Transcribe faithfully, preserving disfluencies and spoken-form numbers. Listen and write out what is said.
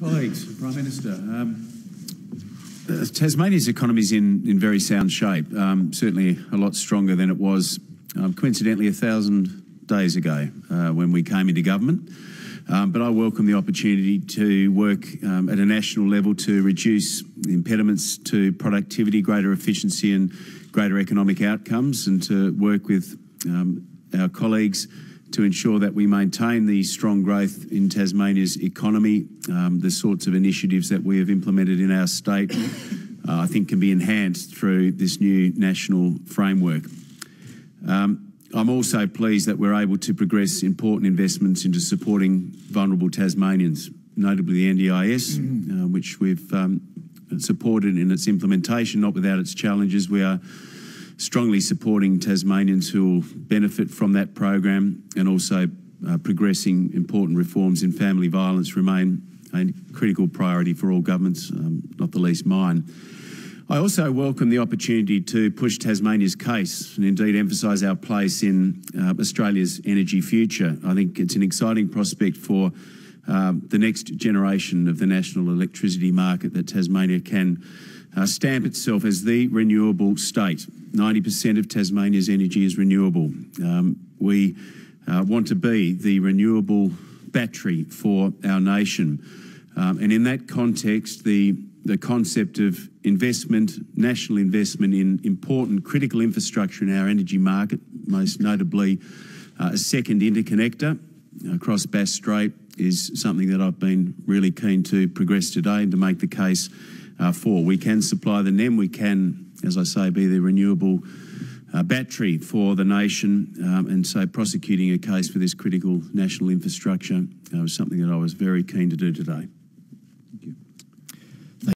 Colleagues, Prime Minister, um, uh, Tasmania's economy is in, in very sound shape, um, certainly a lot stronger than it was um, coincidentally a thousand days ago uh, when we came into government. Um, but I welcome the opportunity to work um, at a national level to reduce impediments to productivity, greater efficiency and greater economic outcomes, and to work with um, our colleagues to ensure that we maintain the strong growth in Tasmania's economy. Um, the sorts of initiatives that we have implemented in our state, uh, I think, can be enhanced through this new national framework. Um, I'm also pleased that we're able to progress important investments into supporting vulnerable Tasmanians, notably the N D I S, mm. uh, which we've um, supported in its implementation, not without its challenges. We are strongly supporting Tasmanians who will benefit from that program, and also uh, progressing important reforms in family violence remain a critical priority for all governments, um, not the least mine. I also welcome the opportunity to push Tasmania's case and indeed emphasise our place in uh, Australia's energy future. I think it's an exciting prospect for um, the next generation of the national electricity market that Tasmania can uh, stamp itself as the renewable state. ninety percent of Tasmania's energy is renewable. Um, we uh, want to be the renewable battery for our nation. Um, and in that context, the the concept of investment, national investment in important critical infrastructure in our energy market, most notably uh, a second interconnector across Bass Strait, is something that I've been really keen to progress today and to make the case uh, for. We can supply the N E M, we can, as I say, be the renewable uh, battery for the nation, um, and so prosecuting a case for this critical national infrastructure uh, was something that I was very keen to do today.